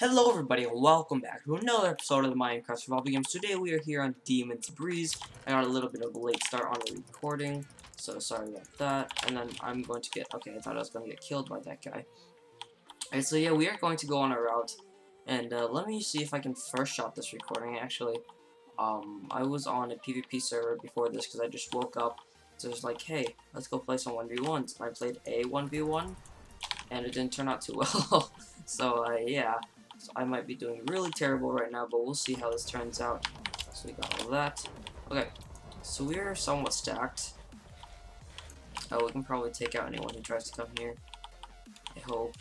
Hello everybody and welcome back to another episode of the Minecraft Survival Games. Today we are here on Demon's Breeze. I got a little bit of a late start on the recording, so sorry about that. And then I'm going to get... okay, I thought I was going to get killed by that guy. Alright, so yeah, we are going to go on our route. And let me see if I can first shot this recording, actually. I was on a PvP server before this because I just woke up. So it's like, hey, let's go play some 1v1s. I played a 1v1, and it didn't turn out too well. So yeah. So I might be doing really terrible right now, but we'll see how this turns out. So we got all that. Okay, so we are somewhat stacked. Oh, we can probably take out anyone who tries to come here, I hope.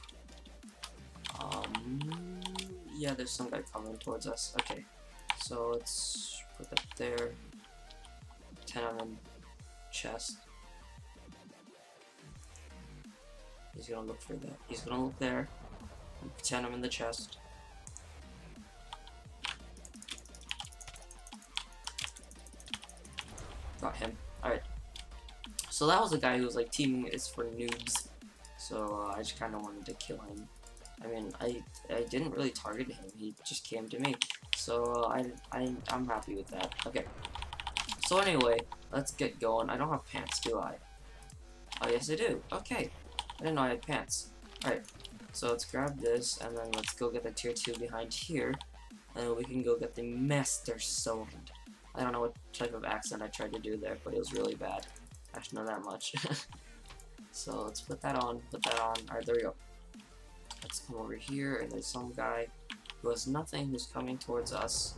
Yeah, there's some guy coming towards us. Okay, so let's put that there. 10 on him. Chest. He's gonna look for that. He's gonna look there. 10 him in the chest. Got him. Alright. So that was the guy who was like, teaming is for noobs. So I just kind of wanted to kill him. I mean, I didn't really target him. He just came to me. So I'm happy with that. Okay. So anyway, let's get going. I don't have pants, do I? Oh, yes I do. Okay. I didn't know I had pants. Alright. So let's grab this, and then let's go get the tier 2 behind here. And we can go get the Master Sword. I don't know what type of accent I tried to do there, but it was really bad. Actually, not that much. So let's put that on, put that on. Alright, there we go. Let's come over here, and there's some guy who has nothing who's coming towards us.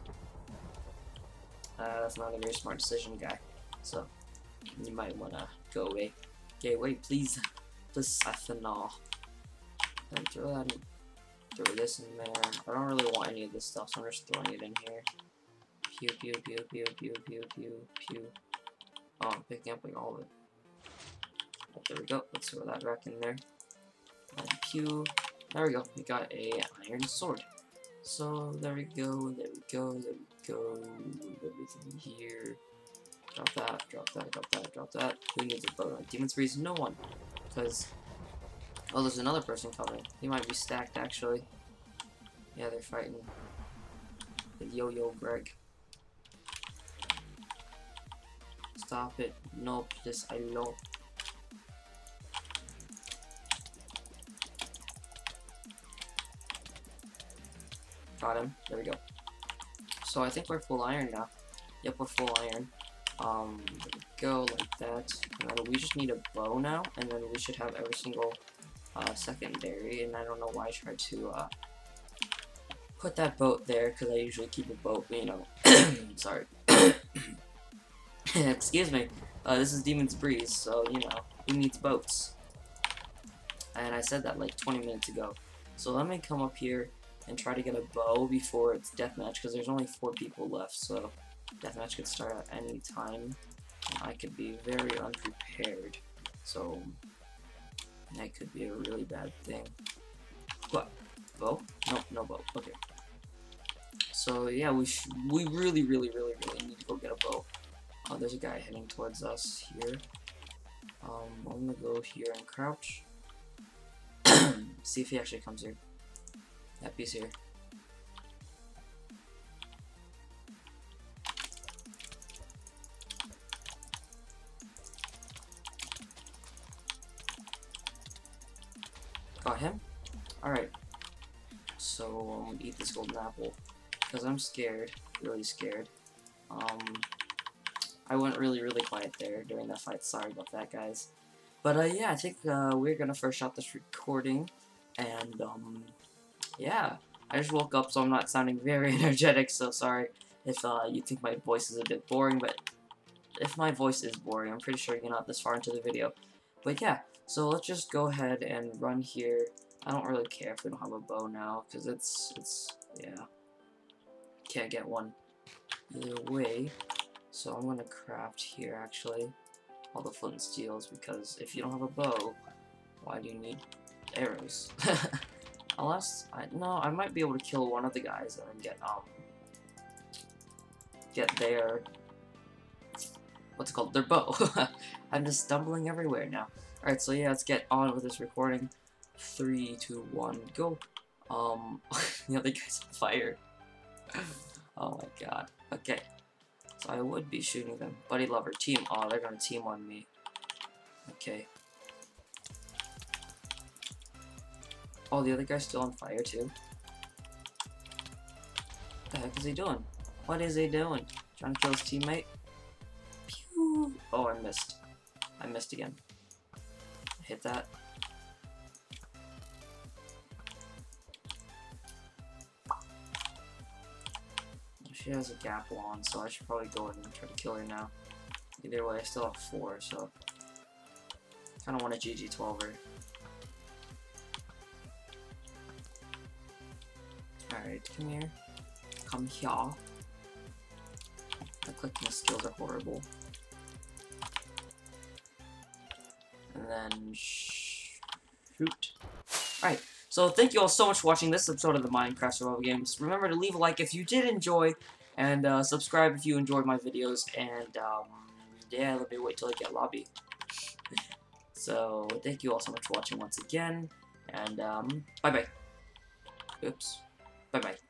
That's not a very smart decision, guy. So, you might want to go away. Get away, please. Please, Athanol. And throw that in, throw this in there. I don't really want any of this stuff, so I'm just throwing it in here. Pew, pew, pew, pew, pew, pew, pew, pew. Oh, I'm picking up like all of it. Oh, there we go. Let's throw that back in there. And pew. There we go. We got a iron sword. So there we go. There we go. There we go. Everything here. Drop that. Drop that. Drop that. Drop that. Who needs a bow? Demon's Breeze? No one, because. Oh, there's another person coming. He might be stacked, actually. Yeah, they're fighting. The Yo-Yo Greg. Stop it. No, please, I know. Got him. There we go. So I think we're full iron now. Yep, we're full iron. There we go, like that. And then we just need a bow now, and then we should have every single... secondary, and I don't know why I tried to put that boat there because I usually keep a boat, you know. Sorry. Excuse me. This is Demon's Breeze, so you know who needs boats. And I said that like 20 minutes ago. So let me come up here and try to get a bow before it's deathmatch because there's only 4 people left. So deathmatch could start at any time. And I could be very unprepared. So. That could be a really bad thing. What? Bow? No, no bow. Okay. So yeah, we really need to go get a bow. Oh, there's a guy heading towards us here. I'm gonna go here and crouch. See if he actually comes here. That piece here. Got him. Alright. So I'm gonna eat this golden apple. Because I'm scared. Really scared. I went really quiet there during that fight. Sorry about that, guys. But yeah, I think we're gonna first shot this recording. And yeah. I just woke up, so I'm not sounding very energetic, so sorry if you think my voice is a bit boring, but if my voice is boring, I'm pretty sure you're not this far into the video. But yeah. So let's just go ahead and run here. I don't really care if we don't have a bow now, because it's, yeah. Can't get one either way. So I'm gonna craft here, actually, all the flint and steels, because if you don't have a bow, why do you need arrows? Unless, no, I might be able to kill one of the guys and then get their, what's it called, their bow. I'm just stumbling everywhere now. Alright, so yeah, let's get on with this recording. 3, 2, 1, go. The other guy's on fire. Oh my god. Okay. So I would be shooting them. Buddy lover team. Oh, they're gonna team on me. Okay. Oh, the other guy's still on fire too. What the heck is he doing? What is he doing? Trying to kill his teammate? Pew! Oh, I missed. I missed again. Hit that. She has a gap wand, so I should probably go ahead and try to kill her now. Either way, I still have 4, so I kind of want to GG12 her. Alright, come here. Come here. The clicking skills are horrible. And then shoot. Alright. So thank you all so much for watching this episode of the Minecraft Survival Games. Remember to leave a like if you did enjoy, and subscribe if you enjoyed my videos, and yeah, let me wait till I get lobby. So thank you all so much for watching once again, and bye-bye. Oops. Bye-bye.